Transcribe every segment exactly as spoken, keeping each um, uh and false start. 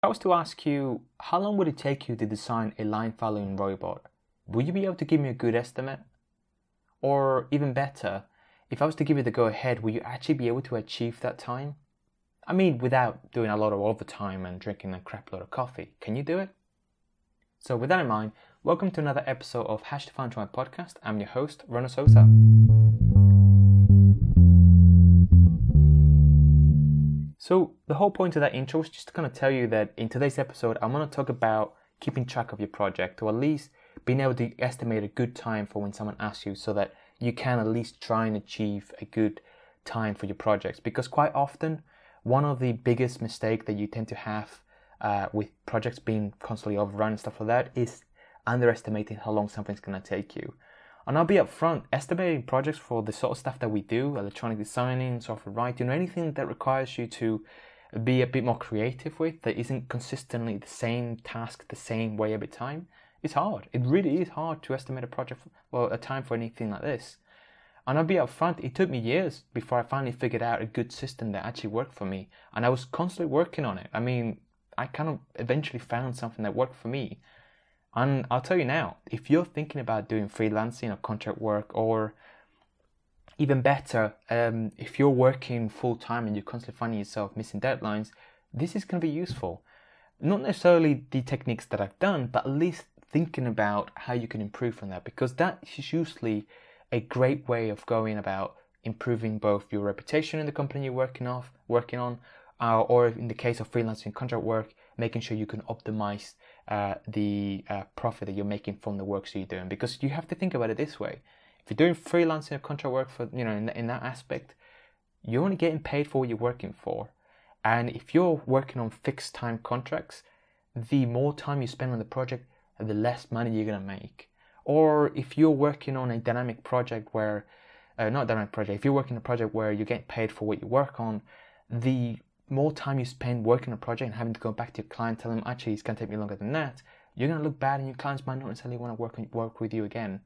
If I was to ask you, how long would it take you to design a line-following robot? Would you be able to give me a good estimate? Or even better, if I was to give you the go-ahead, would you actually be able to achieve that time? I mean, without doing a lot of overtime and drinking a crap load of coffee, can you do it? So with that in mind, welcome to another episode of Hash Define Electronics Podcast. I'm your host, Ronald Sousa. So the whole point of that intro is just to kind of tell you that in today's episode, I'm going to talk about keeping track of your project, or at least being able to estimate a good time for when someone asks you, so that you can at least try and achieve a good time for your projects. Because quite often, one of the biggest mistakes that you tend to have uh, with projects being constantly overrun and stuff like that is underestimating how long something's going to take you. And I'll be upfront, estimating projects for the sort of stuff that we do, electronic designing, software writing, or anything that requires you to be a bit more creative with, that isn't consistently the same task, the same way every time, it's hard. It really is hard to estimate a project, well, a time for anything like this. And I'll be upfront, it took me years before I finally figured out a good system that actually worked for me. And I was constantly working on it. I mean, I kind of eventually found something that worked for me. And I'll tell you now, if you're thinking about doing freelancing or contract work, or even better, um, if you're working full-time and you're constantly finding yourself missing deadlines, this is going to be useful. Not necessarily the techniques that I've done, but at least thinking about how you can improve on that, because that is usually a great way of going about improving both your reputation in the company you're working, off, working on, uh, or in the case of freelancing contract work, making sure you can optimize Uh, the uh, profit that you're making from the work that you're doing. Because you have to think about it this way: if you're doing freelancing or contract work, for you know, in, in that aspect, you're only getting paid for what you're working for. And if you're working on fixed time contracts, the more time you spend on the project, the less money you're going to make. Or if you're working on a dynamic project where uh, not dynamic project if you're working on a project where you get paid for what you work on, the more time you spend working on a project and having to go back to your client, tell them, actually, it's going to take me longer than that, you're going to look bad and your clients might not necessarily want to work work with you again.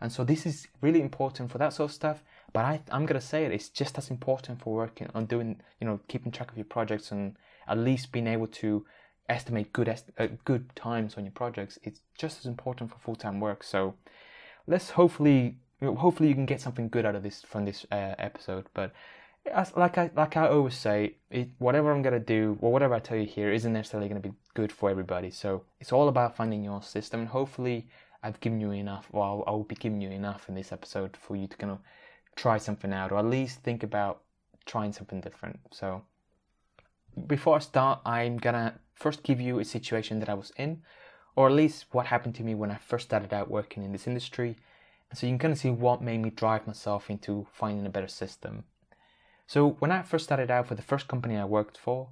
And so this is really important for that sort of stuff. But I, I'm going to say it, it's just as important for working on doing, you know, keeping track of your projects and at least being able to estimate good est- uh, good times on your projects. It's just as important for full-time work. So let's hopefully, hopefully you can get something good out of this from this uh, episode. But As, like I like I always say, it, whatever I'm going to do or whatever I tell you here isn't necessarily going to be good for everybody. So it's all about finding your system. And hopefully I've given you enough, or I'll, I'll be giving you enough in this episode for you to kind of try something out, or at least think about trying something different. So before I start, I'm going to first give you a situation that I was in, or at least what happened to me when I first started out working in this industry. And so you can kind of see what made me drive myself into finding a better system. So when I first started out for the first company I worked for,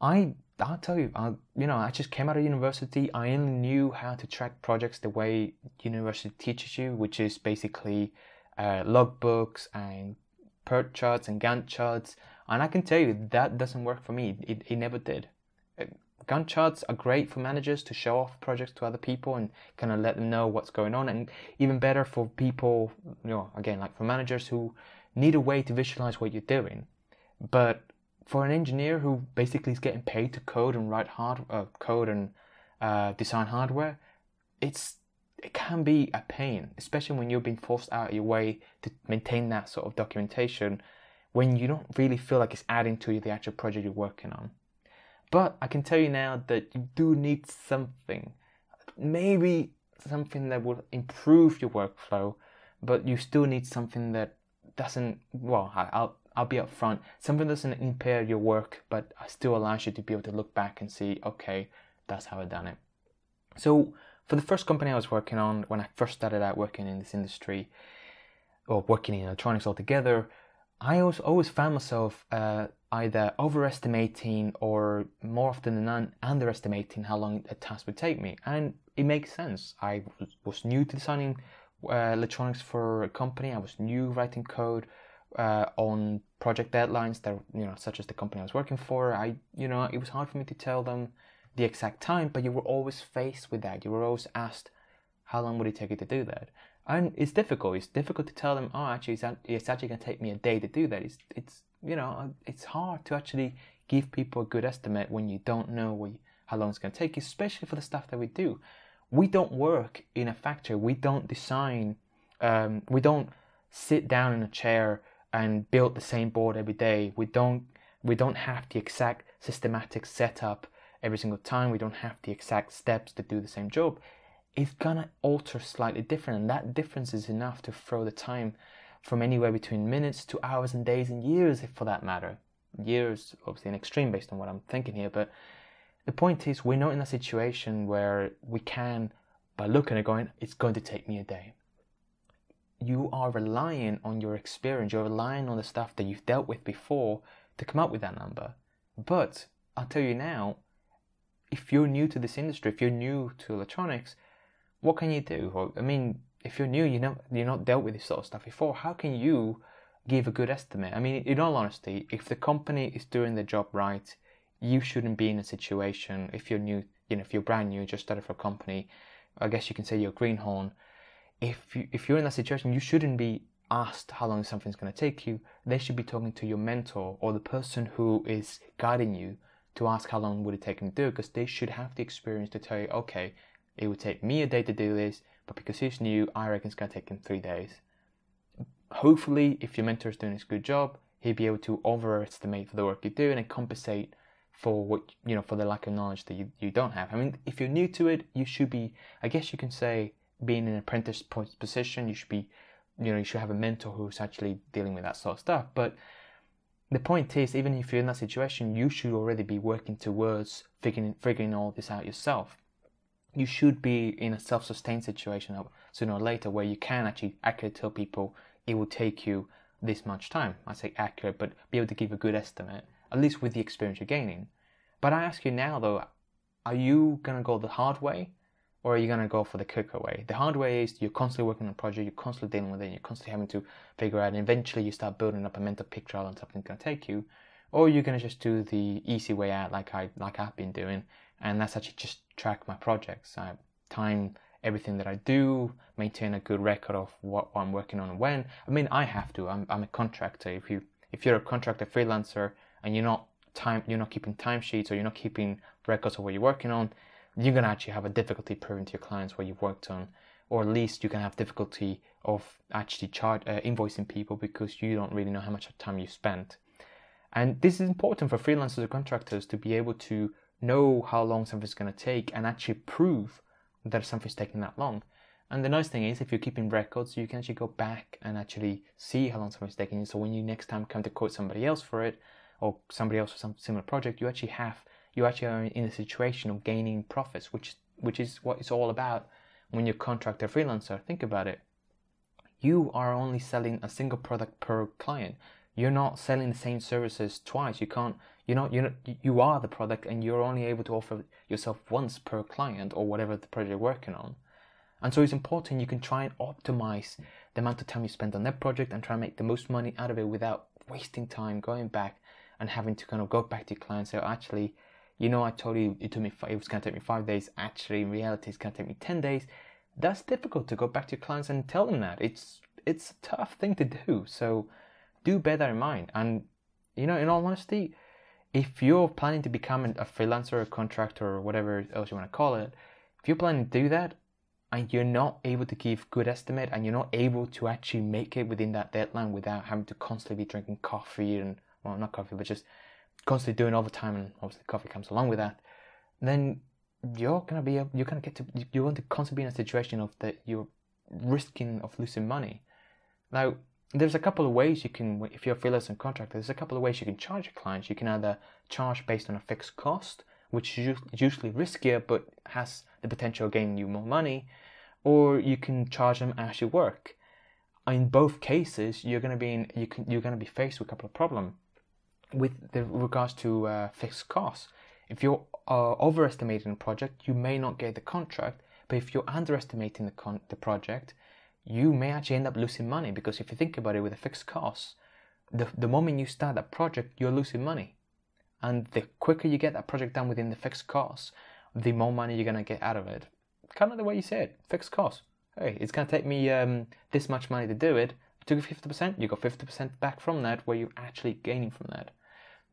I, I'll tell you, I, you know, I just came out of university. I only knew how to track projects the way university teaches you, which is basically uh, logbooks and PERT charts and Gantt charts. And I can tell you that doesn't work for me. It, it never did. Gantt charts are great for managers to show off projects to other people and kind of let them know what's going on. And even better for people, you know, again, like for managers who need a way to visualize what you're doing. But for an engineer who basically is getting paid to code and write hard uh, code and uh, design hardware, it's it can be a pain, especially when you're being forced out of your way to maintain that sort of documentation when you don't really feel like it's adding to the actual project you're working on. But I can tell you now that you do need something, maybe something that will improve your workflow, but you still need something that doesn't, well, I'll I'll be upfront, something doesn't impair your work, but still allows you to be able to look back and see, okay, that's how I done it. So for the first company I was working on, when I first started out working in this industry, or working in electronics altogether, I always, always found myself uh, either overestimating or, more often than not, underestimating how long a task would take me. And it makes sense. I was new to designing Uh, electronics for a company. I was new writing code uh, on project deadlines that, you know, such as the company I was working for. I, you know, it was hard for me to tell them the exact time, but you were always faced with that. You were always asked, how long would it take you to do that? And it's difficult. It's difficult to tell them, oh, actually, it's, it's actually going to take me a day to do that. It's, it's, you know, it's hard to actually give people a good estimate when you don't know what you, how long it's going to take, especially for the stuff that we do. We don't work in a factory. We don't design. Um, we don't sit down in a chair and build the same board every day. We don't. We don't have the exact systematic setup every single time. We don't have the exact steps to do the same job. It's gonna alter slightly different, and that difference is enough to throw the time from anywhere between minutes to hours and days and years, if for that matter. Years, obviously an extreme based on what I'm thinking here, but the point is we're not in a situation where we can, by looking at going, it's going to take me a day. You are relying on your experience, you're relying on the stuff that you've dealt with before to come up with that number. But I'll tell you now, if you're new to this industry, if you're new to electronics, what can you do? Well, I mean, if you're new, you know, you're not dealt with this sort of stuff before, how can you give a good estimate? I mean, in all honesty, if the company is doing their job right, you shouldn't be in a situation, if you're new, you know, if you're brand new, just started for a company, I guess you can say you're a greenhorn. If, you, if you're in that situation, you shouldn't be asked how long something's going to take you. They should be talking to your mentor or the person who is guiding you to ask how long would it take them to do it, because they should have the experience to tell you, okay, it would take me a day to do this, but because he's new, I reckon it's going to take him three days. Hopefully, if your mentor is doing his good job, he'll be able to overestimate for the work you do and compensate for what you know for the lack of knowledge that you, you don't have. I mean, if you're new to it, you should be, I guess you can say, being in an apprentice position, you should be, you know, you should have a mentor who's actually dealing with that sort of stuff. But the point is, even if you're in that situation, you should already be working towards figuring figuring all this out yourself. You should be in a self-sustained situation sooner or later where you can actually accurately tell people it will take you this much time. I say accurate, but be able to give a good estimate, at least with the experience you're gaining. But I ask you now though, are you going to go the hard way or are you going to go for the quicker way? The hard way is you're constantly working on a project, you're constantly dealing with it, you're constantly having to figure out, and eventually you start building up a mental picture on something that's going to take you. Or you're going to just do the easy way out like, I, like I've been doing, and that's actually just track my projects. I time everything that I do, maintain a good record of what I'm working on and when. I mean, I have to. I'm I'm a contractor. If you if you're a contractor freelancer and you're not time you're not keeping timesheets or you're not keeping records of what you're working on, you're gonna actually have a difficulty proving to your clients what you've worked on, or at least you can have difficulty of actually charge uh, invoicing people because you don't really know how much time you spent. And this is important for freelancers or contractors to be able to know how long something's going to take and actually prove that something's taking that long. And the nice thing is, if you're keeping records, you can actually go back and actually see how long something's taking. So when you next time come to quote somebody else for it, or somebody else for some similar project, you actually have you actually are in a situation of gaining profits, which which is what it's all about when you're a contractor freelancer. Think about it. You are only selling a single product per client. You're not selling the same services twice. You can't. You're not, you're not. You are the product, and you're only able to offer yourself once per client or whatever the project you're working on. And so it's important you can try and optimize the amount of time you spend on that project and try and make the most money out of it without wasting time going back and having to kind of go back to your client and say, actually, you know, I told you it took me. It was going to take me five days. Actually, in reality, it's going to take me ten days. That's difficult to go back to your clients and tell them that. It's it's a tough thing to do. So do bear that in mind. And, you know, in all honesty, if you're planning to become a freelancer, a contractor, or whatever else you want to call it, if you're planning to do that and you're not able to give good estimate and you're not able to actually make it within that deadline without having to constantly be drinking coffee and, well, not coffee, but just constantly doing overtime, and obviously coffee comes along with that, then you're gonna be a, you're gonna get to you want to constantly be in a situation of that you're risking of losing money. Now, there's a couple of ways you can, if you're a freelancer and contractor, there's a couple of ways you can charge your clients. You can either charge based on a fixed cost, which is usually riskier but has the potential of gaining you more money, or you can charge them as you work. In both cases, you're going to be in, you can you're going to be faced with a couple of problems with the regards to uh, fixed costs. If you're uh, overestimating a project, you may not get the contract, but if you're underestimating the con- the project, you may actually end up losing money, because if you think about it, with a fixed cost, the, the moment you start that project, you're losing money. And the quicker you get that project done within the fixed cost, the more money you're going to get out of it. Kind of the way you say it, fixed cost. Hey, it's going to take me um, this much money to do it. I took fifty percent, you got fifty percent back from that, where you're actually gaining from that.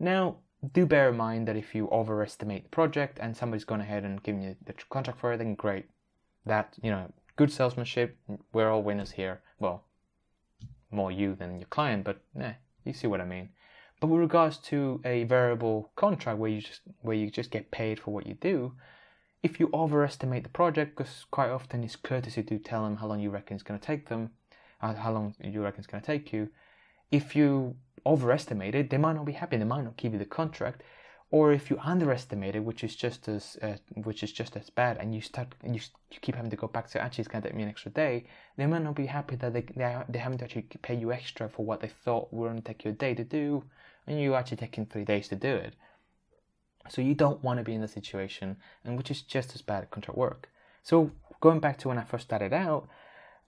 Now, do bear in mind that if you overestimate the project and somebody's gone ahead and given you the contract for it, then great. That, you know, good salesmanship, we're all winners here. Well, more you than your client, but eh, you see what I mean. But with regards to a variable contract where you just where you just get paid for what you do, if you overestimate the project, because quite often it's courtesy to tell them how long you reckon it's going to take them, uh, how long you reckon it's going to take you. If you overestimate it, they might not be happy. They might not give you the contract. Or if you underestimate it, which is just as uh, which is just as bad, and you start you, you keep having to go back to actually it's going to take me an extra day, they might not be happy that they they they haven't to actually pay you extra for what they thought were going to take you a day to do, and you actually taking three days to do it. So you don't want to be in that situation, and which is just as bad at contract work. So going back to when I first started out,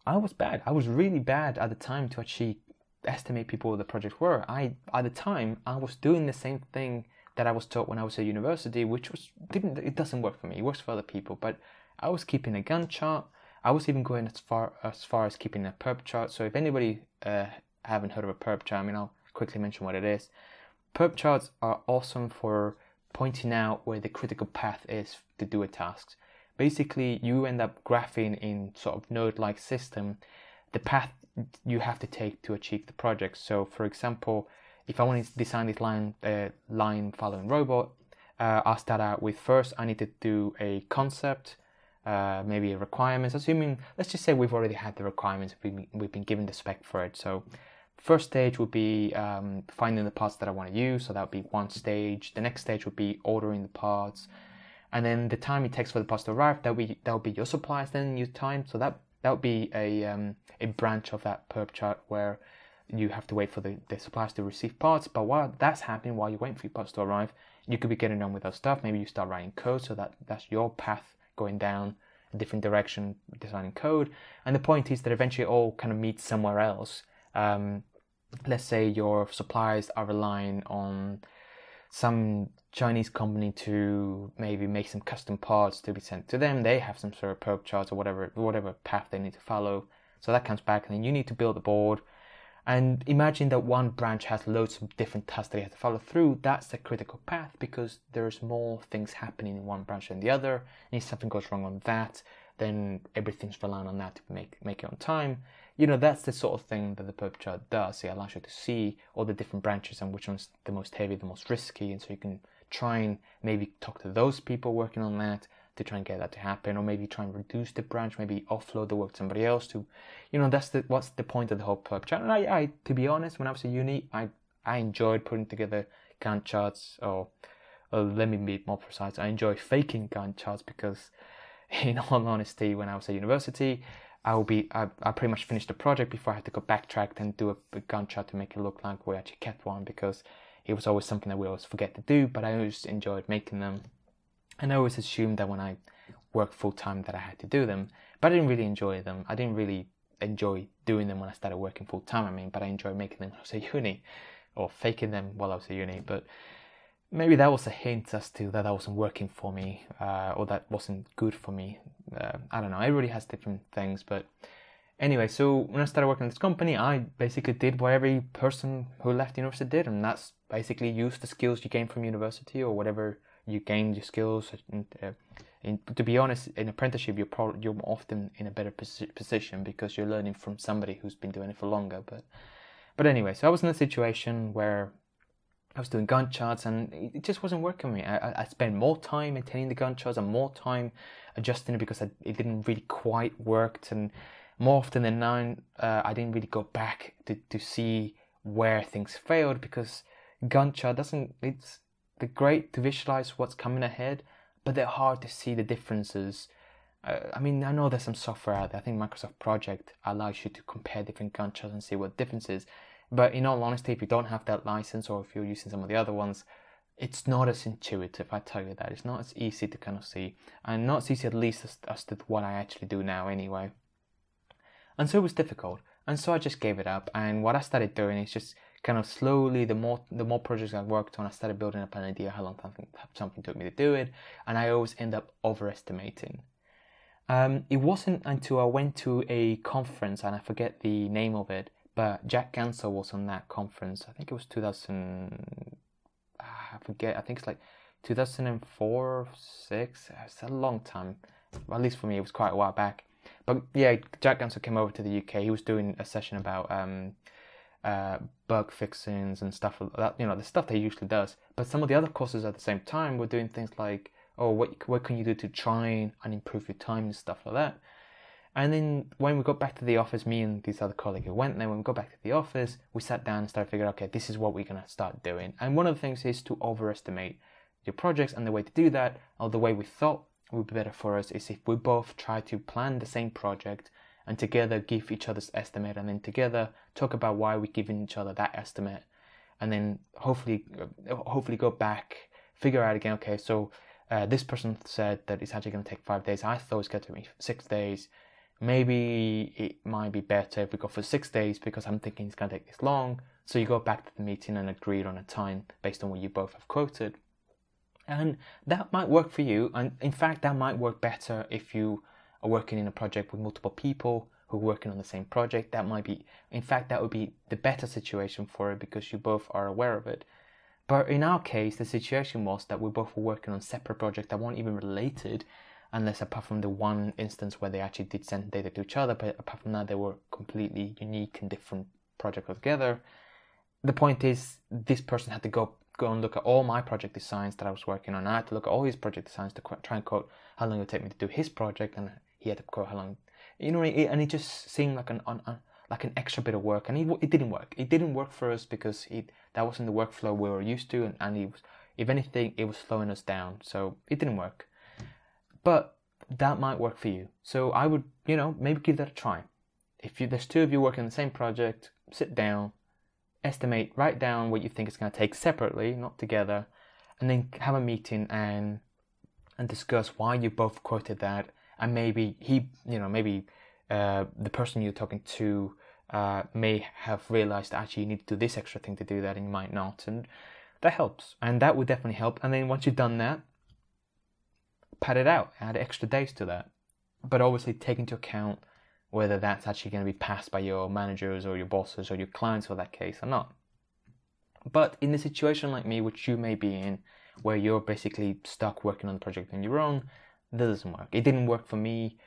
I was bad. I was really bad at the time to actually estimate people what the projects were. I at the time I was doing the same thing that I was taught when I was at university, which was didn't it doesn't work for me. It works for other people, but I was keeping a Gantt chart. I was even going as far as far as keeping a PERT chart. So if anybody uh, haven't heard of a PERT chart, I mean I'll quickly mention what it is. PERT charts are awesome for pointing out where the critical path is to do a task. Basically, you end up graphing in sort of node-like system the path you have to take to achieve the project. So, for example, if I want to design this line, uh, line following robot, uh, I'll start out with first I need to do a concept, uh, maybe a requirements. Assuming, let's just say we've already had the requirements, we've been given the spec for it. So first stage would be um, finding the parts that I want to use, so that would be one stage. The next stage would be ordering the parts, and then the time it takes for the parts to arrive, that would be, that would be your suppliers, then your time. So that that would be a um, a branch of that PERT chart where you have to wait for the, the suppliers to receive parts. But while that's happening, while you're waiting for your parts to arrive, you could be getting on with other stuff. Maybe you start writing code, so that that's your path going down a different direction, designing code. And the point is that eventually it all kind of meets somewhere else. Um, let's say your suppliers are relying on some Chinese company to maybe make some custom parts to be sent to them. They have some sort of probe charts or whatever whatever path they need to follow. So that comes back, and then you need to build a board. And imagine that one branch has loads of different tasks that you have to follow through. That's the critical path, because there's more things happening in one branch than the other. And if something goes wrong on that, then everything's relying on that to make make it on time. You know, that's the sort of thing that the PERT chart does. It allows you to see all the different branches and which one's the most heavy, the most risky, and so you can try and maybe talk to those people working on that to try and get that to happen, or maybe try and reduce the branch, maybe offload the work to somebody else to, you know, that's the, what's the point of the whole PERT chart. And I, I, to be honest, when I was at uni, I, I enjoyed putting together Gantt charts, or, or let me be more precise, I enjoy faking Gantt charts, because in all honesty, when I was at university, I will be. I, I pretty much finished the project before I had to go backtrack and do a, a Gantt chart to make it look like we actually kept one, because it was always something that we always forget to do. But I always enjoyed making them, and I always assumed that when I worked full time that I had to do them. But I didn't really enjoy them. I didn't really enjoy doing them when I started working full time. I mean, but I enjoyed making them when I was at uni, or faking them while I was at uni. But maybe that was a hint as to that that wasn't working for me, uh, or that wasn't good for me. Uh, I don't know, everybody has different things, but anyway, so when I started working at this company, I basically did what every person who left university did, and that's basically use the skills you gained from university, or whatever you gained your skills. And, uh, in, to be honest, in apprenticeship, you're, pro- you're often in a better pos- position because you're learning from somebody who's been doing it for longer. But, but anyway, so I was in a situation where I was doing Gantt charts, and it just wasn't working for me. I, I spent more time maintaining the Gantt charts and more time adjusting it, because I, it didn't really quite work. And more often than not, uh, I didn't really go back to, to see where things failed, because Gantt chart doesn't, it's they're great to visualize what's coming ahead, but they're hard to see the differences. Uh, I mean, I know there's some software out there. I think Microsoft Project allows you to compare different Gantt charts and see what differences. But in all honesty, if you don't have that license, or if you're using some of the other ones, it's not as intuitive, I tell you that. It's not as easy to kind of see, and not as easy at least as, as to what I actually do now anyway. And so it was difficult, and so I just gave it up. And what I started doing is just kind of slowly, the more the more projects I worked on, I started building up an idea how long something, something took me to do it, and I always end up overestimating. Um, it wasn't until I went to a conference, and I forget the name of it, but Jack Ganssle was on that conference. I think it was 2000, I forget, I think it's like two thousand four, six, it's a long time, well, at least for me it was quite a while back. But yeah, Jack Ganssle came over to the U K. He was doing a session about um, uh, bug fixings and stuff, that, you know, the stuff that he usually does. But some of the other courses at the same time were doing things like, oh, what, what can you do to try and improve your time and stuff like that. And then when we got back to the office, me and this other colleague who went there, when we got back to the office, we sat down and started figuring out, okay, this is what we're going to start doing. And one of the things is to overestimate your projects, and the way to do that, or the way we thought would be better for us, is if we both try to plan the same project and together give each other's estimate, and then together talk about why we're giving each other that estimate, and then hopefully hopefully go back, figure out again, okay, so uh, this person said that it's actually going to take five days, I thought it's going to be six days, maybe it might be better if we go for six days because I'm thinking it's going to take this long. So you go back to the meeting and agree on a time based on what you both have quoted. And that might work for you, and in fact that might work better if you are working in a project with multiple people who are working on the same project. That might be, in fact that would be the better situation for it because you both are aware of it. But in our case the situation was that we both were working on separate projects that weren't even related, unless apart from the one instance where they actually did send data to each other, but apart from that they were completely unique and different projects altogether. The point is this person had to go go and look at all my project designs that I was working on. I had to look at all his project designs to try and quote how long it would take me to do his project, and he had to quote how long, you know, it, and it just seemed like an, an, an like an extra bit of work, and it, it didn't work. It didn't work for us because it that wasn't the workflow we were used to, and, and it was, if anything, it was slowing us down, so it didn't work. But that might work for you. So I would, you know, maybe give that a try. If you, there's two of you working on the same project, sit down, estimate, write down what you think it's going to take separately, not together, and then have a meeting and and discuss why you both quoted that. And maybe he, you know, maybe uh, the person you're talking to uh, may have realized actually you need to do this extra thing to do that, and you might not, and that helps. And that would definitely help. And then once you've done that, pad it out, add extra days to that, but obviously take into account whether that's actually going to be passed by your managers or your bosses or your clients for that case or not. But in a situation like me, which you may be in, where you're basically stuck working on the project on your own, that doesn't work. It didn't work for me.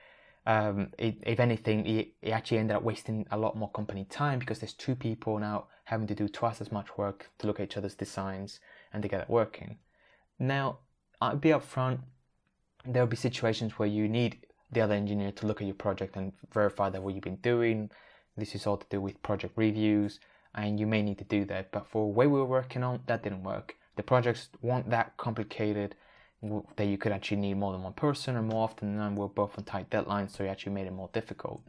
Um, it, if anything, it, it actually ended up wasting a lot more company time because there's two people now having to do twice as much work to look at each other's designs and to get it working. Now, I'll be upfront, there'll be situations where you need the other engineer to look at your project and verify that what you've been doing. This is all to do with project reviews, and you may need to do that. But for the way we were working on, that didn't work. The projects weren't that complicated that you could actually need more than one person, and more often than not, we're both on tight deadlines, so it actually made it more difficult.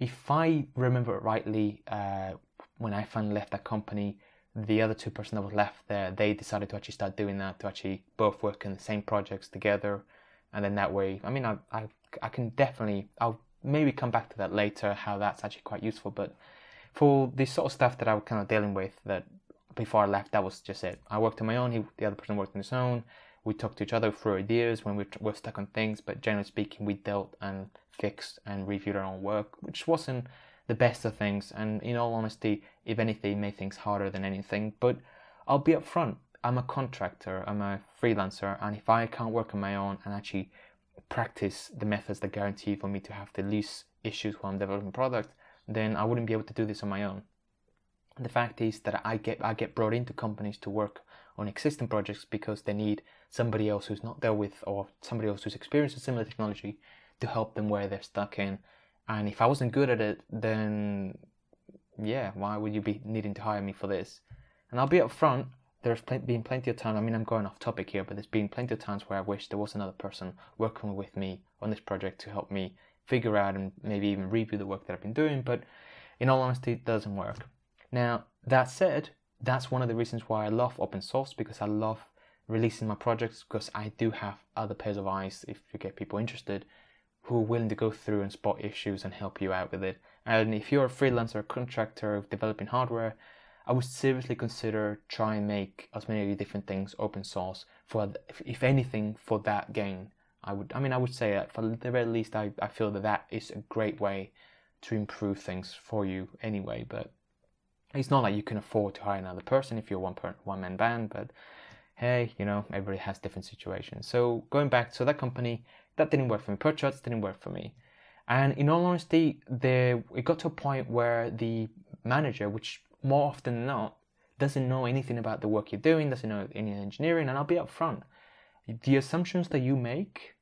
If I remember rightly, uh, when I finally left that company, the other two person that was left there, they decided to actually start doing that, to actually both work on the same projects together. And then that way, I mean, I, I I can definitely, I'll maybe come back to that later, how that's actually quite useful. But for this sort of stuff that I was kind of dealing with, that before I left, that was just it. I worked on my own, he, the other person worked on his own. We talked to each other through ideas when we were stuck on things, but generally speaking, we dealt and fixed and reviewed our own work, which wasn't the best of things. And in all honesty, if anything, it made things harder than anything. But I'll be upfront. I'm a contractor, I'm a freelancer, and if I can't work on my own and actually practice the methods that guarantee for me to have the least issues when I'm developing product, then I wouldn't be able to do this on my own. And the fact is that I get I get brought into companies to work on existing projects because they need somebody else who's not dealt with, or somebody else who's experienced a similar technology to help them where they're stuck in. And if I wasn't good at it, then yeah, why would you be needing to hire me for this? And I'll be upfront. There's been plenty of times, I mean, I'm going off topic here, but there's been plenty of times where I wish there was another person working with me on this project to help me figure out and maybe even review the work that I've been doing, but in all honesty, it doesn't work. Now, that said, that's one of the reasons why I love open source, because I love releasing my projects, because I do have other pairs of eyes, if you get people interested, who are willing to go through and spot issues and help you out with it. And if you're a freelancer or contractor developing hardware, I would seriously consider trying to make as many different things open source for, if anything, for that gain. I would, I mean, I would say that for the very least, I, I feel that that is a great way to improve things for you anyway. But it's not like you can afford to hire another person if you're one per, one man band. But hey, you know, everybody has different situations. So going back, so that company, that didn't work for me. PERT charts didn't work for me. And in all honesty, the, it got to a point where the manager, which more often than not, doesn't know anything about the work you're doing, doesn't know any engineering, and I'll be upfront. The assumptions that you make,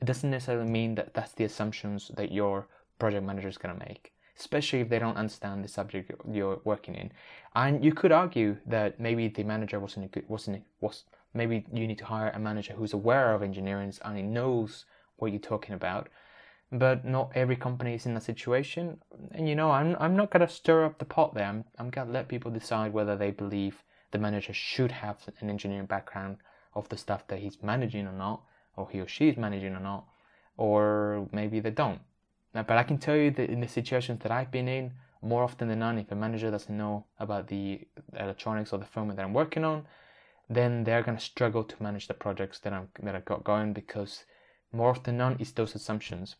it doesn't necessarily mean that that's the assumptions that your project manager is going to make, especially if they don't understand the subject you're working in. And you could argue that maybe the manager wasn't a good, wasn't a, was maybe you need to hire a manager who's aware of engineering and he knows what you're talking about. But not every company is in that situation, and you know, I'm I'm not gonna stir up the pot there. I'm I'm gonna let people decide whether they believe the manager should have an engineering background of the stuff that he's managing or not, or he or she is managing or not, or maybe they don't. Now, but I can tell you that in the situations that I've been in, more often than not, if a manager doesn't know about the electronics or the firmware that I'm working on, then they're gonna struggle to manage the projects that I'm that I've got going, because more often than not, it's those assumptions.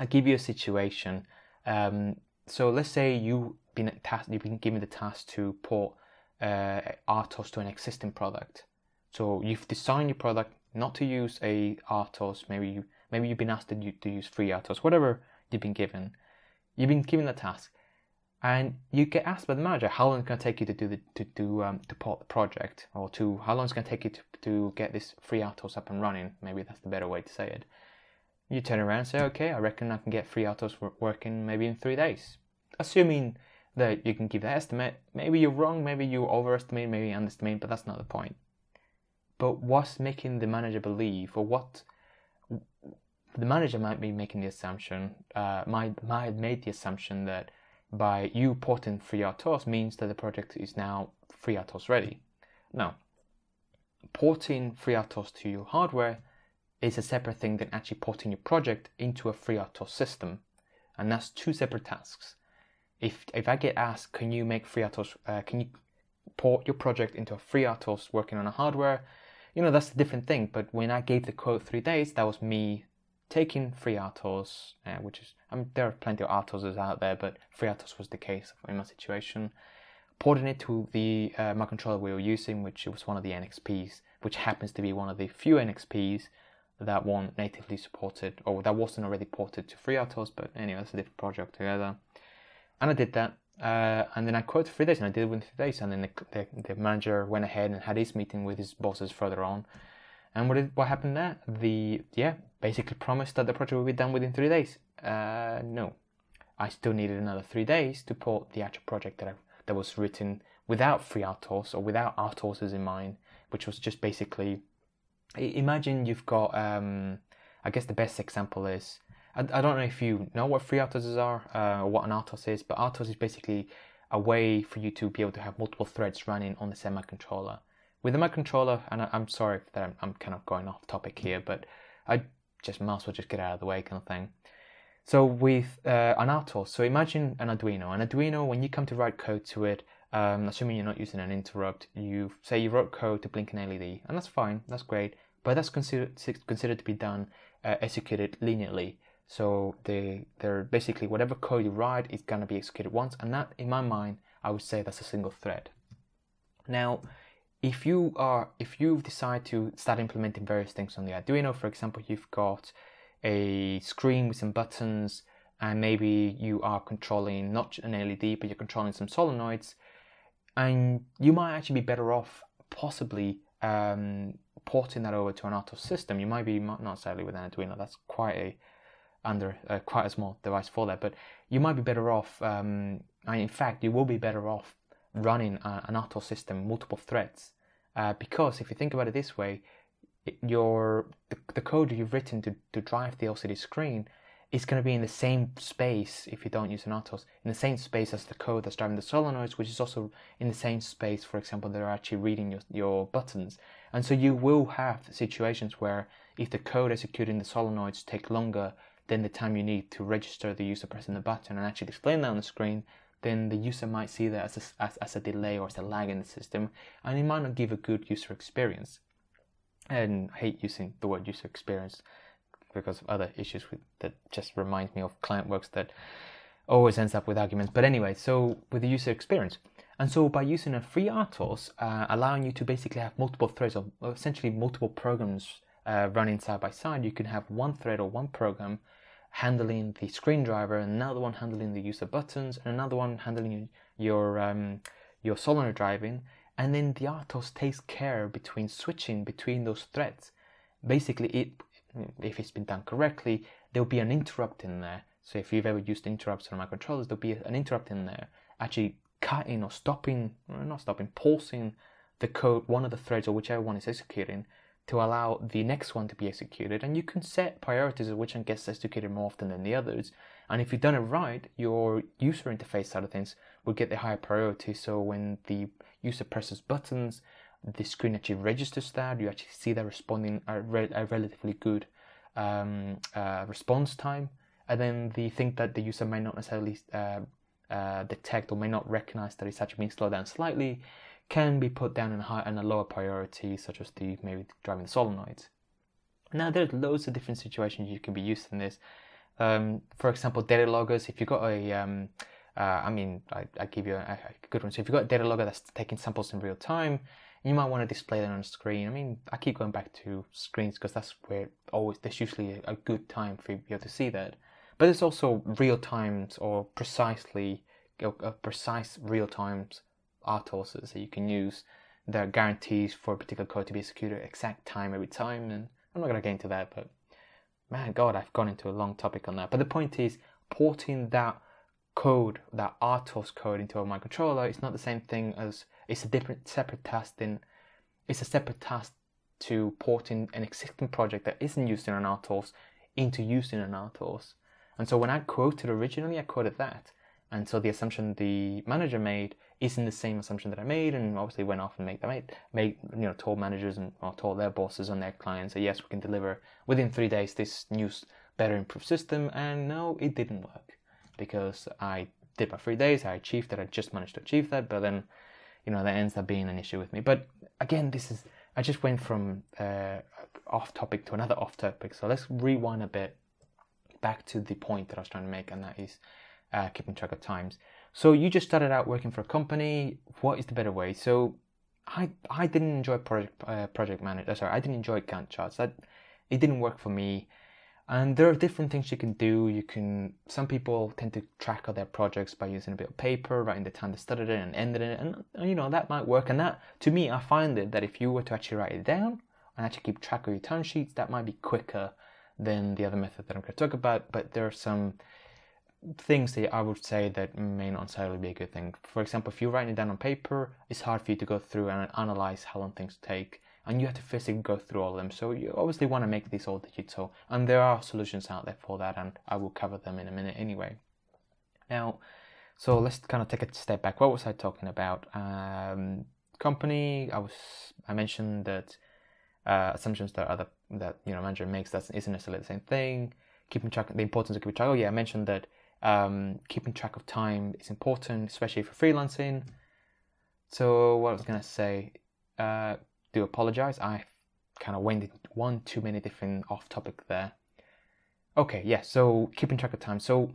I'll give you a situation. Um, so let's say you've been, tasked, you've been given the task to port uh, R T O S to an existing product. So you've designed your product not to use a R T O S. Maybe, you, maybe you've been asked to, to use FreeRTOS, whatever you've been given. You've been given the task. And you get asked by the manager, how long it's going to take you to, do the, to, to, um, to port the project? Or to how long it's going to take you to, to get this FreeRTOS up and running? Maybe that's the better way to say it. You turn around and say, okay, I reckon I can get FreeRTOS working maybe in three days. Assuming that you can give that estimate, maybe you're wrong, maybe you overestimate, maybe you underestimate, but that's not the point. But what's making the manager believe, or what the manager might be making the assumption, uh, might, might have made the assumption that by you porting FreeRTOS means that the project is now FreeRTOS ready. Now, porting FreeRTOS to your hardware is a separate thing than actually porting your project into a FreeRTOS system, and that's two separate tasks. If if I get asked, can you make FreeRTOS, uh, can you port your project into a FreeRTOS working on a hardware, you know, that's a different thing. But when I gave the quote three days, that was me taking FreeRTOS, uh, which is, I mean, there are plenty of R T O Ss out there, but FreeRTOS was the case in my situation, porting it to the uh, microcontroller we were using, which was one of the N X Ps, which happens to be one of the few N X Ps that weren't natively supported, or that wasn't already ported to FreeRTOS, but anyway, that's a different project together. And I did that, uh, and then I quoted three days, and I did it within three days, and then the, the, the manager went ahead and had his meeting with his bosses further on. And what did, what happened there? The, yeah, basically promised that the project would be done within three days. Uh, no, I still needed another three days to port the actual project that I, that was written without FreeRTOS, or without R T O Ss in mind, which was just basically, imagine you've got, um, I guess the best example is, I, I don't know if you know what FreeRTOSs are, uh, or what an R T O S is, but R T O S is basically a way for you to be able to have multiple threads running on the same microcontroller. With a microcontroller, and I, I'm sorry that I'm, I'm kind of going off topic here, but I just might as well just get out of the way kind of thing. So with uh, an R T O S, so imagine an Arduino. An Arduino, when you come to write code to it, Um, assuming you're not using an interrupt, you say you wrote code to blink an L E D, and that's fine, that's great, but that's considered considered to be done uh, executed linearly. So they they're basically whatever code you write is gonna be executed once, and that in my mind I would say that's a single thread. Now, if you are if you decide to start implementing various things on the Arduino, for example, you've got a screen with some buttons, and maybe you are controlling not an L E D, but you're controlling some solenoids. And you might actually be better off possibly um, porting that over to an R T O S system. You might be, not sadly with an Arduino, that's quite a under uh, quite a small device for that, but you might be better off, um, and in fact you will be better off running a, an R T O S system, multiple threads, uh, because if you think about it this way, it, your the, the code you've written to, to drive the L C D screen is going to be in the same space, if you don't use an R T O S, in the same space as the code that's driving the solenoids, which is also in the same space, for example, that are actually reading your, your buttons. And so you will have situations where if the code executing the solenoids take longer than the time you need to register the user pressing the button and actually displaying that on the screen, then the user might see that as a, as, as a delay or as a lag in the system, and it might not give a good user experience. And I hate using the word user experience, because of other issues with, that just reminds me of client works that always ends up with arguments. But anyway, so with the user experience. And so by using a free R T O S, uh, allowing you to basically have multiple threads, or essentially multiple programs uh, running side by side, you can have one thread or one program handling the screen driver, and another one handling the user buttons, and another one handling your um, your solenoid driving, and then the R T O S takes care between switching between those threads. Basically, it if it's been done correctly, there'll be an interrupt in there. So if you've ever used interrupts on microcontrollers, there'll be an interrupt in there, actually cutting or stopping, or not stopping, pausing the code, one of the threads or whichever one is executing, to allow the next one to be executed. And you can set priorities of which one gets executed more often than the others. And if you've done it right, your user interface side of things will get the higher priority. So when the user presses buttons, the screen actually registers that. You actually see that responding a, re a relatively good um, uh, response time. And then the thing that the user may not necessarily uh, uh, detect or may not recognize that it's actually being slowed down slightly can be put down in a, high, in a lower priority, such as the maybe driving the solenoids. Now, there's loads of different situations you can be used in this. Um, for example, data loggers. If you've got a, um, uh, I mean, I, I give you a, a good one. So if you've got a data logger that's taking samples in real time, you might want to display that on screen. I mean, I keep going back to screens because that's where always there's usually a good time for you to be able to see that. But there's also real times or precisely, or, or precise real times R T O Ss that you can use that guarantees for a particular code to be executed at exact time every time, and I'm not going to get into that, but man, God, I've gone into a long topic on that. But the point is, porting that code, that R T O S code, into a microcontroller is not the same thing as, it's a different separate task than, it's a separate task to porting an existing project that isn't used in an R T O S into using an R T O S. And so when I quoted originally, I quoted that. And so the assumption the manager made isn't the same assumption that I made, and obviously went off and made that made, made you know, told managers and or told their bosses and their clients that yes, we can deliver within three days this new, better, improved system. And no, it didn't work because I did my three days, I achieved that, I just managed to achieve that, but then, you know, that ends up being an issue with me. But again, this is I just went from uh, off topic to another off topic. So let's rewind a bit back to the point that I was trying to make, and that is. Uh, keeping track of times. So you just started out working for a company. What is the better way? So I I didn't enjoy project uh, project manager. Sorry, I didn't enjoy Gantt charts. That it didn't work for me. And there are different things you can do. You can. Some people tend to track all their projects by using a bit of paper, writing the time they started it and ended it, and, and you know that might work. And that to me, I find it that if you were to actually write it down and actually keep track of your time sheets, that might be quicker than the other method that I'm going to talk about. But there are some things that I would say that may not necessarily be a good thing. For example, if you're writing it down on paper, it's hard for you to go through and analyze how long things take, and you have to physically go through all of them. So you obviously want to make these all digital, and there are solutions out there for that, and I will cover them in a minute anyway. Now, so let's kind of take a step back. What was I talking about? Um, company. I was. I mentioned that uh, assumptions that other that you know manager makes that isn't necessarily the same thing. Keeping track. The importance of keeping track. Oh yeah, I mentioned that. Um, keeping track of time is important, especially for freelancing. So what I was going to say, uh, do apologize. I kind of went into one too many different off topic there. Okay, yeah, so keeping track of time. So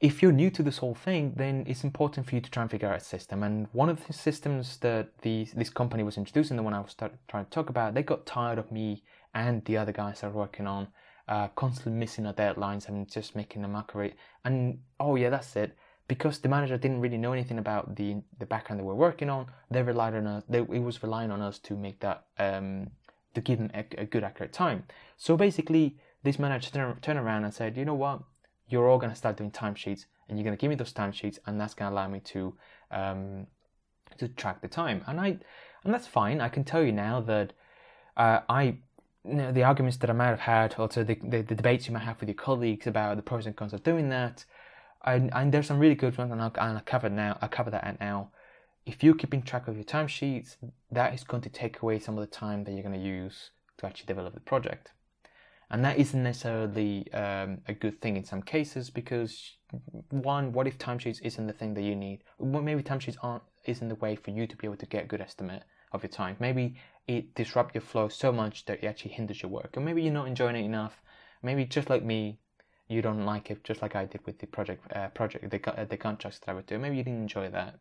if you're new to this whole thing, then it's important for you to try and figure out a system. And one of the systems that the, this company was introducing, the one I was trying to talk about, they got tired of me and the other guys that are working on Uh, constantly missing our deadlines and just making them accurate. And oh yeah, that's it. Because the manager didn't really know anything about the the background they were working on, they relied on us. They it was relying on us to make that um, to give them a, a good accurate time. So basically, this manager turned turn around and said, you know what, you're all gonna start doing timesheets, and you're gonna give me those timesheets, and that's gonna allow me to um, to track the time. And I and that's fine. I can tell you now that uh, I. You know, the arguments that I might have had, also the, the, the debates you might have with your colleagues about the pros and cons of doing that, and, and there's some really good ones, and I'll, and I'll cover now. I'll cover that now. If you're keeping track of your timesheets, that is going to take away some of the time that you're going to use to actually develop the project, and that isn't necessarily um, a good thing in some cases because one, what if timesheets isn't the thing that you need? Well, maybe timesheets aren't isn't the way for you to be able to get a good estimate of your time. Maybe it disrupts your flow so much that it actually hinders your work, and maybe you're not enjoying it enough. Maybe just like me, you don't like it, just like I did with the project, uh, project, the, uh, the contracts that I would do. Maybe you didn't enjoy that,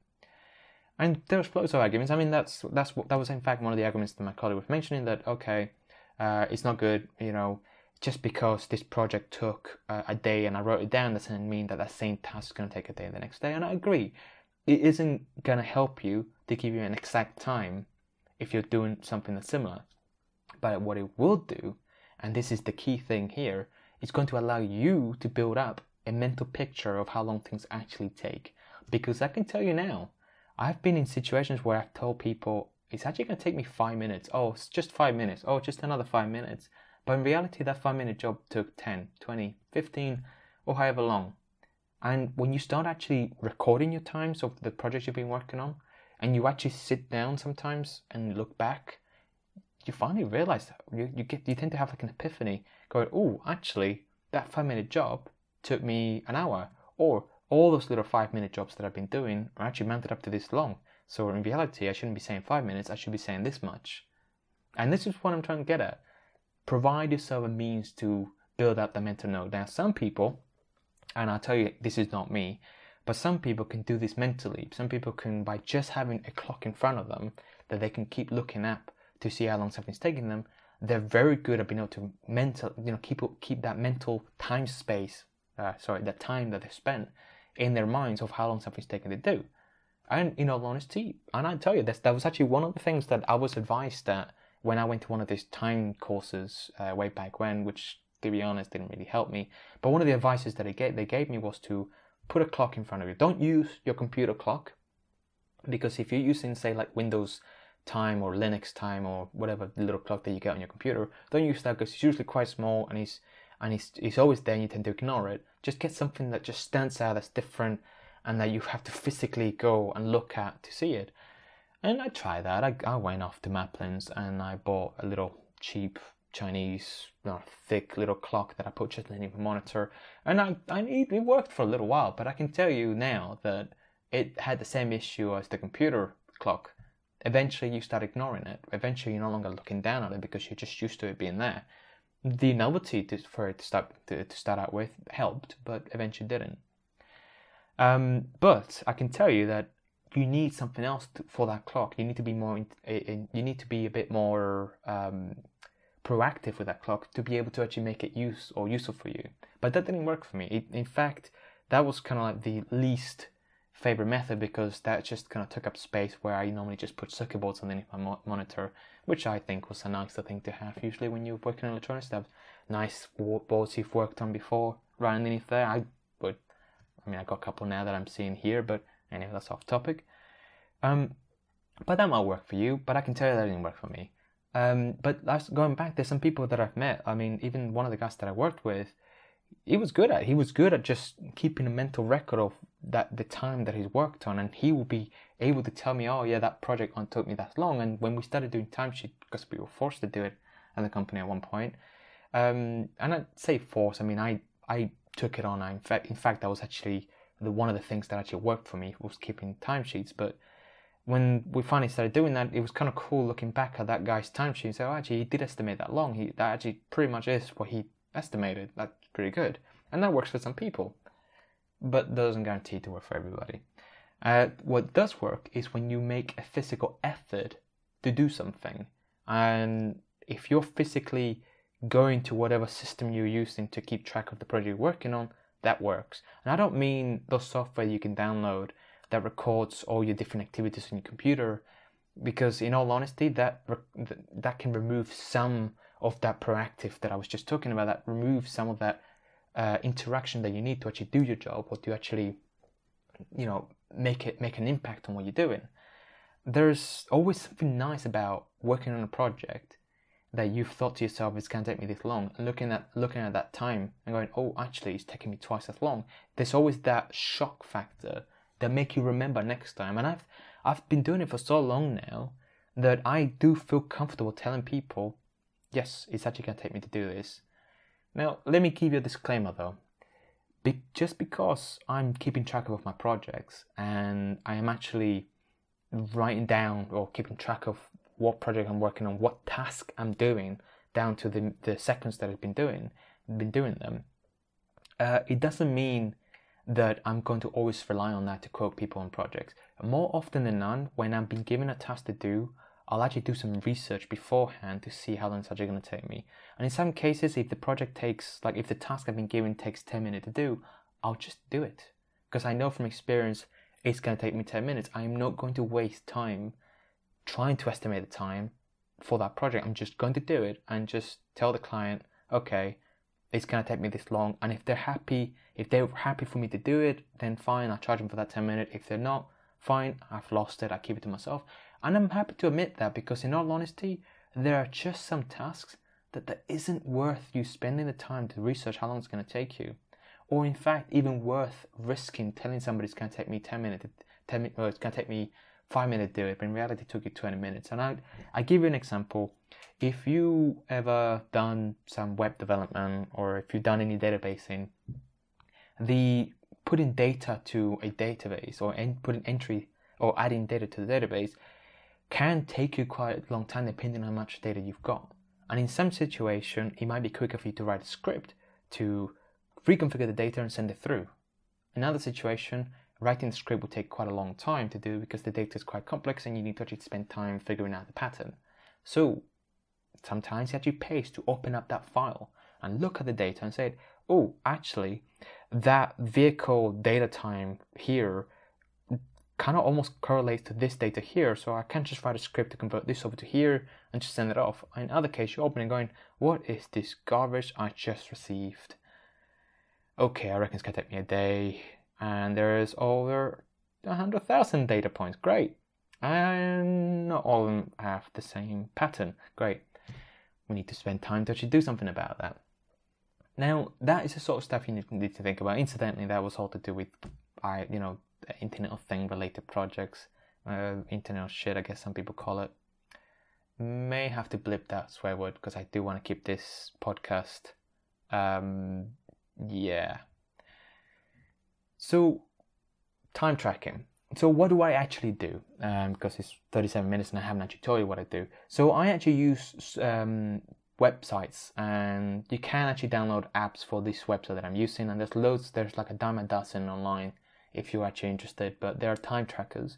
And there was loads of arguments. I mean, that's that's what that was in fact one of the arguments that my colleague was mentioning, that okay, uh, it's not good, you know, just because this project took uh, a day and I wrote it down doesn't mean that that same task is going to take a day the next day. And I agree, it isn't going to help you to give you an exact time if you're doing something that's similar. But what it will do, and this is the key thing here, it's going to allow you to build up a mental picture of how long things actually take. Because I can tell you now, I've been in situations where I've told people, it's actually going to take me five minutes. Oh, it's just five minutes. Oh, just another five minutes. But in reality, that five minute job took ten, twenty, fifteen, or however long. And when you start actually recording your times of the projects you've been working on, and you actually sit down sometimes and look back, you finally realize that you, you get you tend to have like an epiphany going, oh, actually that five minute job took me an hour, or all those little five minute jobs that I've been doing are actually mounted up to this long. So in reality, I shouldn't be saying five minutes, I should be saying this much. And this is what I'm trying to get at. Provide yourself a means to build up the mental note. Now, some people, and I'll tell you, this is not me, but some people can do this mentally. Some people can, by just having a clock in front of them that they can keep looking up to see how long something's taking them, they're very good at being able to mental, you know, keep keep that mental time space, uh, sorry, that time that they've spent in their minds of how long something's taking to do. And in all honesty, and I tell you, that that was actually one of the things that I was advised that when I went to one of these time courses uh, way back when, which to be honest didn't really help me. But one of the advices that they gave, they gave me was to put a clock in front of you. Don't use your computer clock, because if you're using, say, like Windows time or Linux time or whatever little clock that you get on your computer, don't use that, because it's usually quite small and it's and it's, it's always there and you tend to ignore it. Just get something that just stands out, that's different, and that you have to physically go and look at to see it. And I tried that. I, I went off to Maplin's and I bought a little cheap Chinese, you know, thick little clock that I put just underneath a monitor. And I, I it worked for a little while, but I can tell you now that it had the same issue as the computer clock. Eventually you start ignoring it. Eventually you're no longer looking down at it because you're just used to it being there. The novelty to, for it to start, to, to start out with helped, but eventually didn't. Um, but I can tell you that you need something else to, for that clock. You need to be more. In, in, you need to be a bit more um, proactive with that clock to be able to actually make it use or useful for you. But that didn't work for me. It, in fact, that was kind of like the least favorite method, because that just kind of took up space where I normally just put circuit boards underneath my mo monitor, which I think was a nicer thing to have. Usually when you're working on electronics, stuff, nice boards you've worked on before right underneath there. I would. I mean, I got a couple now that I'm seeing here, but. Anyway, that's off topic. Um, but that might work for you, but I can tell you that it didn't work for me. Um, but going back, there's some people that I've met. I mean, even one of the guys that I worked with, he was good at. He was good at just keeping a mental record of that the time that he's worked on, and he will be able to tell me, oh yeah, that project only took me that long. And when we started doing timesheet, because we were forced to do it at the company at one point, um, and I'd say forced. I mean, I I took it on. I, in fact, in fact, I was actually. The one of the things that actually worked for me was keeping timesheets. But when we finally started doing that, it was kind of cool looking back at that guy's timesheet and say, oh, actually, he did estimate that long. He that actually pretty much is what he estimated. That's pretty good. And that works for some people, but doesn't guarantee to work for everybody. Uh, what does work is when you make a physical effort to do something. And if you're physically going to whatever system you're using to keep track of the project you're working on, that works. And I don't mean the software you can download that records all your different activities on your computer, because in all honesty, that that can remove some of that proactive that I was just talking about, that removes some of that uh, interaction that you need to actually do your job or to actually, you know, make it make an impact on what you're doing. There's always something nice about working on a project that you've thought to yourself, it's going to take me this long, and looking at looking at that time and going, oh, actually, it's taking me twice as long. There's always that shock factor that make you remember next time. And I've I've been doing it for so long now that I do feel comfortable telling people, yes, it's actually going to take me to do this. Now, let me give you a disclaimer though. Be just because I'm keeping track of my projects and I am actually writing down or keeping track of what project I'm working on, what task I'm doing, down to the, the seconds that I've been doing, been doing them. Uh, it doesn't mean that I'm going to always rely on that to quote people on projects. More often than not, when I'm being given a task to do, I'll actually do some research beforehand to see how long it's actually going to take me. And in some cases, if the project takes, like if the task I've been given takes ten minutes to do, I'll just do it. Because I know from experience, it's going to take me ten minutes. I'm not going to waste time trying to estimate the time for that project. I'm just going to do it and just tell the client, okay, it's going to take me this long. And if they're happy, if they're happy for me to do it, then fine, I'll charge them for that ten minutes. If they're not, fine, I've lost it, I keep it to myself. And I'm happy to admit that, because in all honesty, there are just some tasks that that isn't worth you spending the time to research how long it's going to take you. Or in fact, even worth risking telling somebody it's going to take me ten minutes, ten, or it's going to take me five minutes to do it, but in reality it took you twenty minutes. And I I give you an example. If you ever done some web development, or if you've done any databasing, the putting data to a database or en- putting entry or adding data to the database can take you quite a long time depending on how much data you've got. And in some situation, it might be quicker for you to write a script to reconfigure the data and send it through. Another situation, writing the script will take quite a long time to do because the data is quite complex and you need to actually spend time figuring out the pattern. So sometimes you actually pays to open up that file and look at the data and say, oh, actually, that vehicle data time here kind of almost correlates to this data here, so I can't just write a script to convert this over to here and just send it off. In other case, you open it going, what is this garbage I just received? Okay, I reckon it's gonna take me a day, and there's over one hundred thousand data points, great. And not all of them have the same pattern, great. We need to spend time to actually do something about that. Now, that is the sort of stuff you need to think about. Incidentally, that was all to do with, I, you know, Internet of Thing related projects, uh, Internet of Shit, I guess some people call it. May have to blip that swear word because I do want to keep this podcast. Um, yeah. So, time tracking. So what do I actually do? Um, because it's thirty-seven minutes and I haven't actually told you what I do. So I actually use um, websites, and you can actually download apps for this website that I'm using, and there's loads, there's like a dime a dozen online if you're actually interested, but there are time trackers.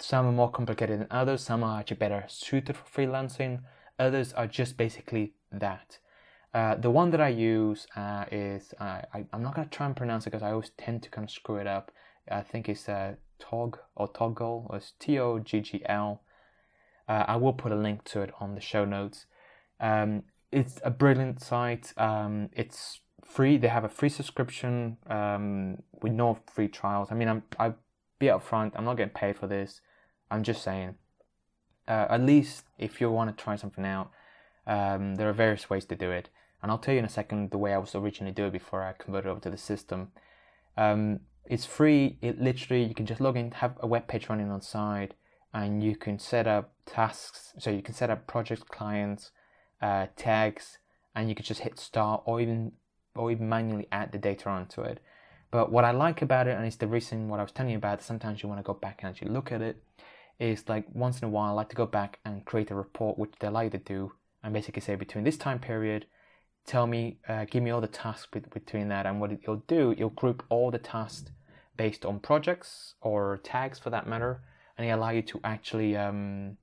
Some are more complicated than others, some are actually better suited for freelancing, others are just basically that. Uh, the one that I use uh, is, uh, I, I'm not going to try and pronounce it because I always tend to kind of screw it up. I think it's uh, Tog or Toggle, or it's T O G G L. Uh, I will put a link to it on the show notes. Um, it's a brilliant site. Um, it's free. They have a free subscription um, with no free trials. I mean, I'm, I'll be upfront. I'm not getting paid for this. I'm just saying, uh, at least if you want to try something out, um, there are various ways to do it. And I'll tell you in a second the way I was originally doing it before I converted over to the system. Um, it's free. It literally, you can just log in, have a web page running on side, and you can set up tasks. So you can set up projects, clients, uh, tags, and you can just hit start or even or even manually add the data onto it. But what I like about it, and it's the reason what I was telling you about, sometimes you want to go back and actually look at it, is like once in a while I like to go back and create a report, which they like to do, and basically say between this time period, tell me, uh, give me all the tasks between that, and what it'll do, it'll group all the tasks based on projects or tags for that matter, and it'll allow you to actually, um,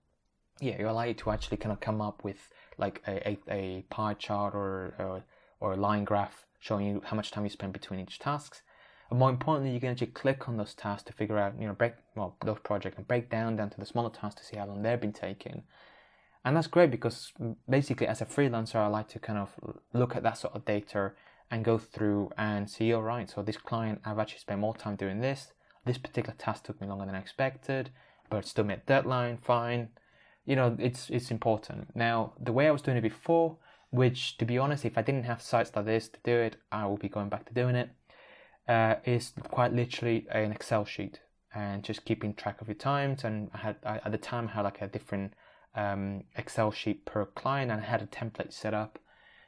yeah, it'll allow you to actually kind of come up with like a, a, a pie chart or, or or a line graph showing you how much time you spend between each tasks. And more importantly, you can actually click on those tasks to figure out, you know, break, well, those projects and break down down to the smaller tasks to see how long they've been taking. And that's great because basically as a freelancer, I like to kind of look at that sort of data and go through and see, all right, so this client, I've actually spent more time doing this. This particular task took me longer than I expected, but still met deadline, fine. You know, it's it's important. Now, the way I was doing it before, which to be honest, if I didn't have sites like this to do it, I will be going back to doing it, uh, is quite literally an Excel sheet and just keeping track of your times. And I had I, at the time I had like a different um, Excel sheet per client, and I had a template set up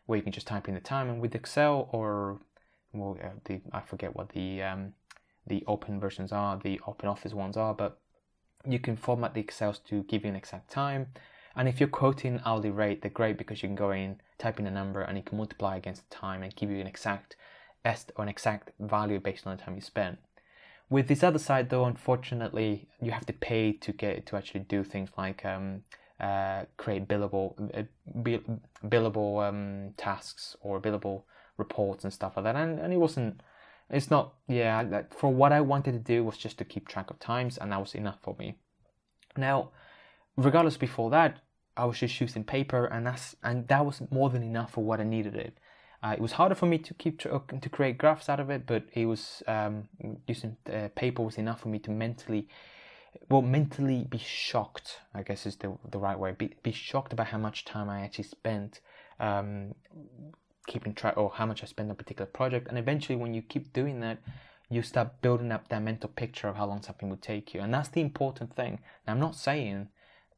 where you can just type in the time, and with Excel or well, uh, the, I forget what the um, the open versions are, the open office ones are, but you can format the Excels to give you an exact time. And if you're quoting hourly rate, they're great because you can go in, type in a number, and it can multiply against the time and give you an exact est or an exact value based on the time you spend. With this other side though, unfortunately, you have to pay to get to actually do things like um, uh, create billable uh, bill, billable um, tasks or billable reports and stuff like that. And, and it wasn't, it's not, yeah, like, for what I wanted to do was just to keep track of times, and that was enough for me. Now, regardless, before that, I was just using paper, and that's and that was more than enough for what I needed it. Uh, it was harder for me to keep tra- to create graphs out of it, but it was um, using uh, paper was enough for me to mentally, well, mentally be shocked, I guess is the the right way. Be be shocked about how much time I actually spent um, keeping track, or how much I spent on a particular project. And eventually, when you keep doing that, you start building up that mental picture of how long something would take you, and that's the important thing. Now, I'm not saying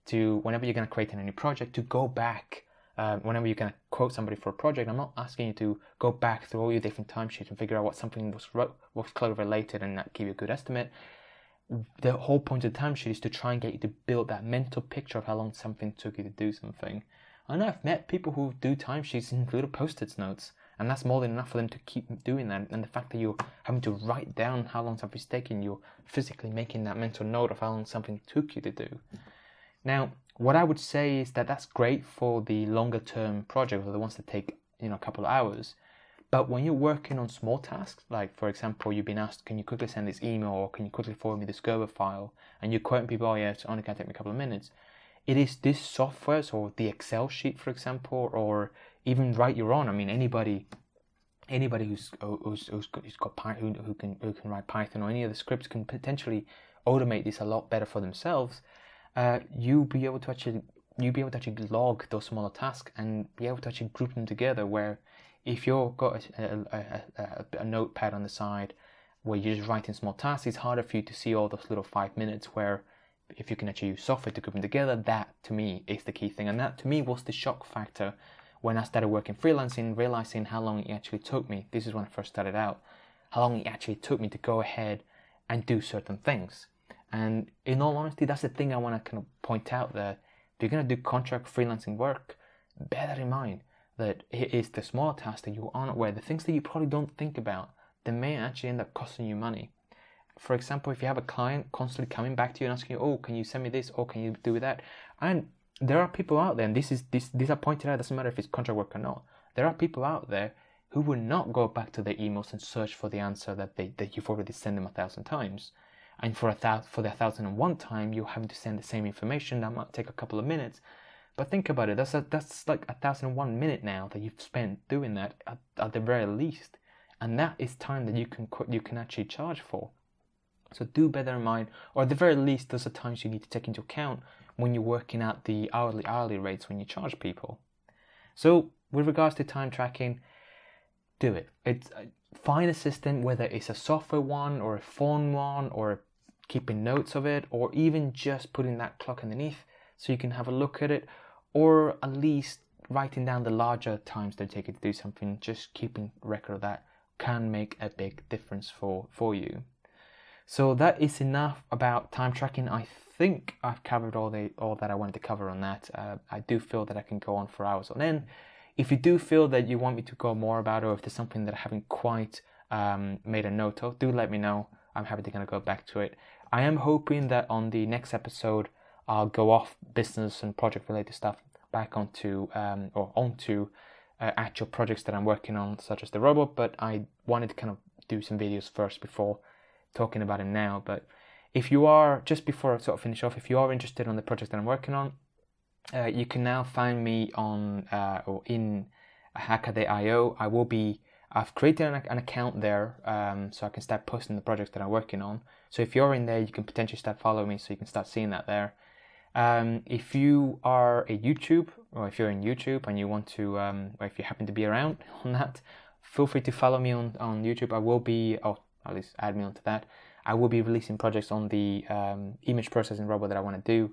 to whenever you're going to create a new project to go back. Uh, whenever you're going to quote somebody for a project, I'm not asking you to go back through all your different timesheets and figure out what something was ro- was clearly related and that give you a good estimate. The whole point of the timesheet is to try and get you to build that mental picture of how long something took you to do something. And I've met people who do timesheets in little post-it notes, and that's more than enough for them to keep doing that. And the fact that you're having to write down how long something's taking, you're physically making that mental note of how long something took you to do. Now, what I would say is that that's great for the longer term projects, or the ones that take, you know, a couple of hours. But when you're working on small tasks, like for example, you've been asked, can you quickly send this email, or can you quickly forward me this Gerber file? And you're quoting people, oh yeah, it's only going to take me a couple of minutes. It is this software, so the Excel sheet, for example, or even write your own. I mean, anybody, anybody who's who's who's got, who's got Python, who, who can who can write Python or any of the scripts can potentially automate this a lot better for themselves. Uh, you'll be able to actually you'll be able to actually log those smaller tasks and be able to actually group them together. Where if you've got a, a, a, a notepad on the side where you're just writing small tasks, it's harder for you to see all those little five minutes. Where if you can actually use software to group them together, that to me is the key thing, and that to me was the shock factor when I started working freelancing, realizing how long it actually took me. This is when I first started out, how long it actually took me to go ahead and do certain things. And in all honesty, that's the thing I want to kind of point out, that if you're going to do contract freelancing work, bear that in mind, that it is the smaller tasks that you aren't aware, the things that you probably don't think about, that may actually end up costing you money. For example, if you have a client constantly coming back to you and asking you, oh, can you send me this, or can you do that? And there are people out there, and this is this these are pointed out, it doesn't matter if it's contract work or not, there are people out there who will not go back to their emails and search for the answer that they that you've already sent them a thousand times. And for a thousand, for the thousand and one time, you're having to send the same information. That might take a couple of minutes, but think about it. That's a, that's like a thousand and one minute now that you've spent doing that at, at the very least, and that is time that you can you can actually charge for. So do bear that in mind, or at the very least, those are times you need to take into account when you're working out the hourly hourly rates when you charge people. So with regards to time tracking, do it. It's find a system, whether it's a software one or a phone one or a keeping notes of it, or even just putting that clock underneath so you can have a look at it, or at least writing down the larger times that take it to do something. Just keeping record of that can make a big difference for, for you. So that is enough about time tracking. I think I've covered all the all that I wanted to cover on that. Uh, I do feel that I can go on for hours on end. If you do feel that you want me to go more about it, or if there's something that I haven't quite um, made a note of, do let me know. I'm happy to kind of go back to it. I am hoping that on the next episode, I'll go off business and project related stuff back onto um, or onto uh, actual projects that I'm working on, such as the robot. But I wanted to kind of do some videos first before talking about it now. But if you are, just before I sort of finish off, if you are interested on the project that I'm working on, uh, you can now find me on uh, or in Hackaday dot I O. I will be. I've created an, an account there, um, so I can start posting the projects that I'm working on. So if you're in there, you can potentially start following me, so you can start seeing that there. Um, if you are a YouTube, or if you're in YouTube and you want to, um, or if you happen to be around on that, feel free to follow me on, on YouTube. I will be, or at least add me onto that. I will be releasing projects on the um, image processing robot that I want to do.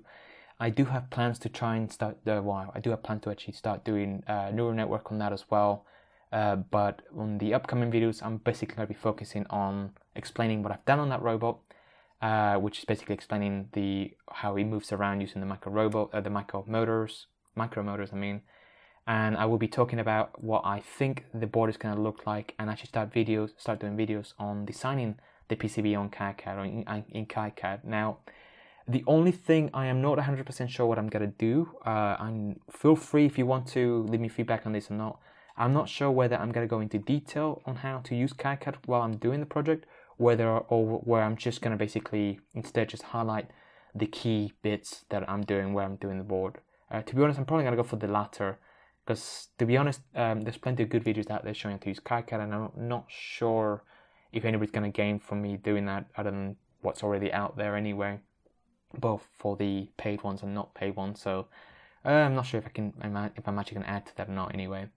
I do have plans to try and start, uh, well, I do have plans to actually start doing uh, neural network on that as well. Uh, but on the upcoming videos, I'm basically going to be focusing on explaining what I've done on that robot, uh, which is basically explaining the how he moves around using the micro robot, uh, the micro motors, micro motors. I mean, and I will be talking about what I think the board is going to look like, and actually start videos, start doing videos on designing the P C B on KiCad or in, in KiCad. Now, the only thing I am not one hundred percent sure what I'm going to do, uh, and feel free if you want to leave me feedback on this or not. I'm not sure whether I'm going to go into detail on how to use KiCad while I'm doing the project, whether or where I'm just going to basically instead just highlight the key bits that I'm doing where I'm doing the board. Uh, to be honest, I'm probably going to go for the latter, because to be honest, um, there's plenty of good videos out there showing how to use KiCad, and I'm not sure if anybody's going to gain from me doing that other than what's already out there anyway, both for the paid ones and not paid ones. So uh, I'm not sure if I can if I'm actually going to add to that or not anyway.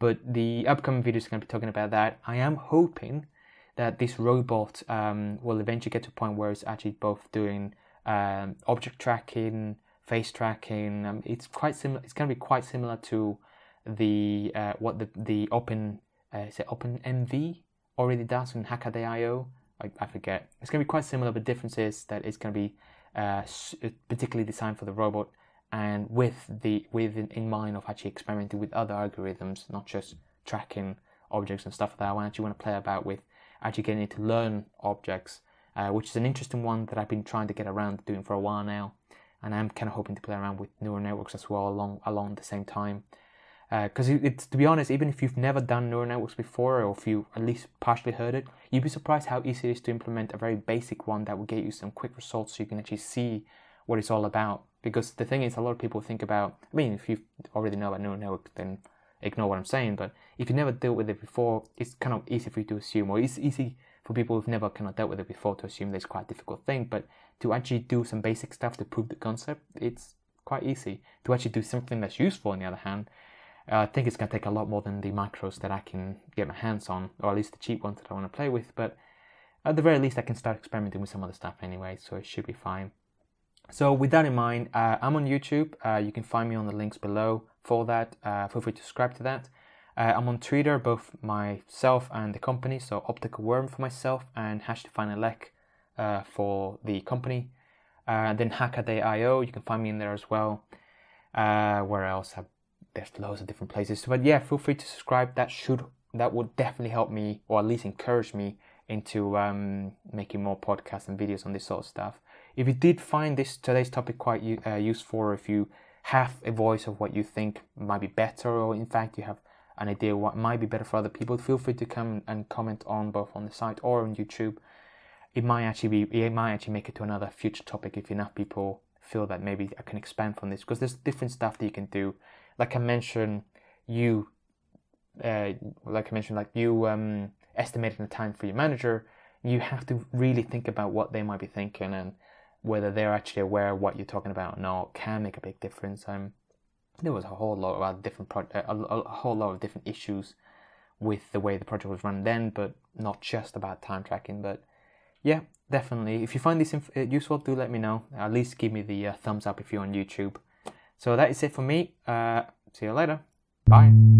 But the upcoming videos are going to be talking about that. I am hoping that this robot um, will eventually get to a point where it's actually both doing um, object tracking, face tracking. Um, it's quite similar. It's going to be quite similar to the uh, what the the Open uh, is it OpenMV already does in Hackaday dot i o. I, I forget. It's going to be quite similar, but the difference is that it's going to be uh, particularly designed for the robot, and with the with in mind of actually experimenting with other algorithms, not just tracking objects and stuff like that. I actually want to play about with actually getting it to learn objects, uh, which is an interesting one that I've been trying to get around to doing for a while now, and I'm kind of hoping to play around with neural networks as well along along the same time, because uh, it, it's to be honest, even if you've never done neural networks before, or if you at least partially heard it, you'd be surprised how easy it is to implement a very basic one that will get you some quick results, so you can actually see what it's all about. Because the thing is, a lot of people think about, I mean, if you already know about neural networks, then ignore what I'm saying, but if you never dealt with it before, it's kind of easy for you to assume, or it's easy for people who've never kind of dealt with it before to assume that it's quite a difficult thing. But to actually do some basic stuff to prove the concept, it's quite easy. To actually do something that's useful, on the other hand, uh, I think it's going to take a lot more than the macros that I can get my hands on, or at least the cheap ones that I want to play with. But at the very least, I can start experimenting with some other stuff anyway, so it should be fine. So with that in mind, uh, I'm on YouTube. Uh, you can find me on the links below for that. Uh, feel free to subscribe to that. Uh, I'm on Twitter, both myself and the company. So Optical Worm for myself, and Hash Define Elec uh, for the company. Uh, then Hackaday dot i o, you can find me in there as well. Uh, where else? I've, there's loads of different places. But yeah, feel free to subscribe. That should that would definitely help me, or at least encourage me into um, making more podcasts and videos on this sort of stuff. If you did find this today's topic quite uh, useful, or if you have a voice of what you think might be better, or in fact you have an idea what might be better for other people, feel free to come and comment on both on the site or on YouTube. It might actually be it might actually make it to another future topic if enough people feel that maybe I can expand from this, because there's different stuff that you can do. Like I mentioned, you uh, like I mentioned, like you um, estimating the time for your manager. You have to really think about what they might be thinking, and whether they're actually aware of what you're talking about or not can make a big difference. Um, there was a whole lot about different pro a, a, a whole lot of different issues with the way the project was run then, but not just about time tracking. But yeah, definitely. If you find this inf useful, do let me know. At least give me the uh, thumbs up if you're on YouTube. So that is it for me. Uh, see you later. Bye.